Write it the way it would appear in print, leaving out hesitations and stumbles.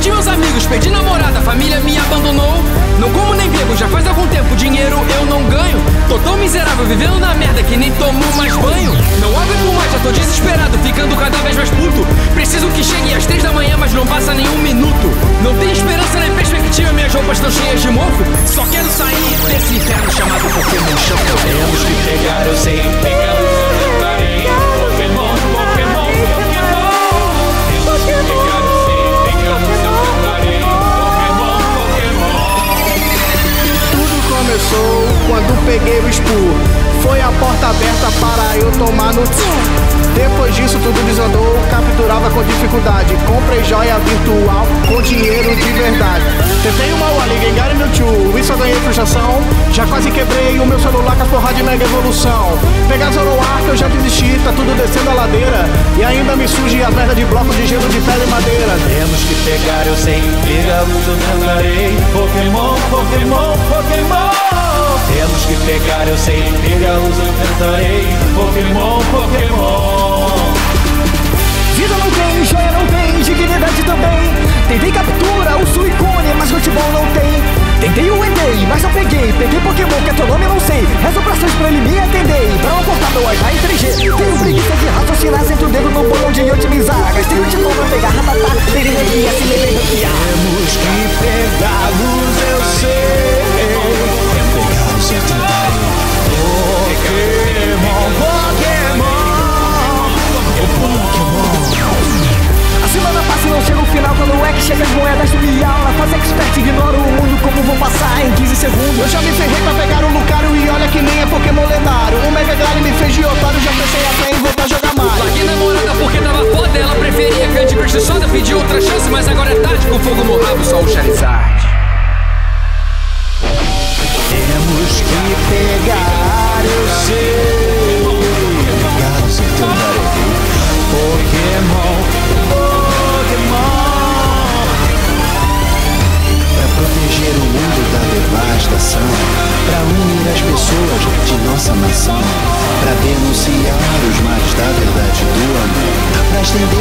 Perdi meus amigos, perdi namorada, a família me abandonou. Não como nem bebo, já faz algum tempo, dinheiro eu não ganho. Tô tão miserável, vivendo na merda que nem tomo mais banho. Não abro por mais, já tô desesperado, ficando cada vez mais puto. Preciso que chegue às 3 da manhã, mas não passa nenhum minuto. Não tem esperança nem perspectiva, minhas roupas estão cheias de mofo. Só quero sair desse inferno chamado Pokémon Shuffle. Temos que pegar, eu sei, quando peguei o Spoo, foi a porta aberta para eu tomar no tchum. Depois disso tudo desandou, capturava com dificuldade. Comprei joia virtual com dinheiro de verdade. Tentei uma Wally, Gengar e Mewtwo, e só ganhei frustração. Já quase quebrei o meu celular com a porra de Mega Evolução. Pegar Zoroark eu já desisti, tá tudo descendo a ladeira. E ainda me surge a merda de blocos de gelo de pedra e madeira. Temos que pegar, eu sei, pega luz, eu cantarei. Pokémon, Pokémon, Pokémon. Temos que pegar, eu sei, pega luz, eu cantarei. Pokémon, Pokémon. Vida não tem, joia não tem, dignidade também. Tentei captura o Suicune, mas futebol não tem. Tentei o Endei, mas não peguei. Peguei Pokémon, que é teu nome, eu não sei. Rezo orações pra ele me atender. Pra não cortar meu Wi-Fi em 3G. Tenho preguiça de raciocinar, sento o dedo no bolão de otimizar. Gastei o tipo pra pegar ratatá, terei que se me pegar. Temos que pegar luz, eu sei. Pokémon, Pokémon, Pokémon. A semana passa e não chega o final. Quando é que chega as moedas do Miau? Na fase expert ignoro o mundo. Como vou passar em 15 segundos? Eu já me ferrei pra pegar o Lucario e olha que nem é Pokémon lendário. O Mega Gali me fez de otário, já pensei até em voltar a jogar Mario. Larguei namorada porque tava foda, ela preferia Candy Crush Soda. Pedi outra chance, mas agora é tarde. Com fogo no rabo, só o Charizard. Temos que pegar, eu sei. Pegar, eu sei, cantarei. Pokémon, Pokémon. Pra proteger o mundo da devastação, pra unir as pessoas de nossa nação, pra denunciar os males da verdade do amor, pra estender